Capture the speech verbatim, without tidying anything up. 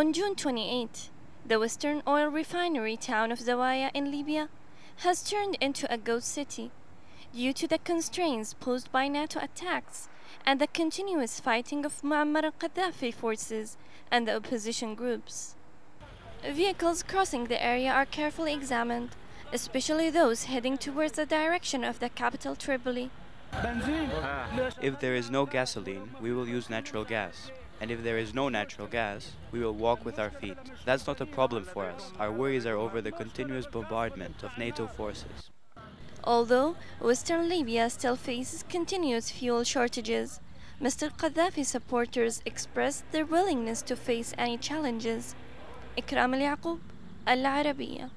On June twenty-eighth, the western oil refinery town of Zawiya in Libya has turned into a ghost city due to the constraints posed by NATO attacks and the continuous fighting of Muammar al-Qaddafi forces and the opposition groups. Vehicles crossing the area are carefully examined, especially those heading towards the direction of the capital Tripoli. If there is no gasoline, we will use natural gas. And if there is no natural gas, we will walk with our feet. That's not a problem for us. Our worries are over the continuous bombardment of NATO forces. Although Western Libya still faces continuous fuel shortages, Mister Qaddafi supporters expressed their willingness to face any challenges. Ikram Al-Yacoub, Al Arabiya.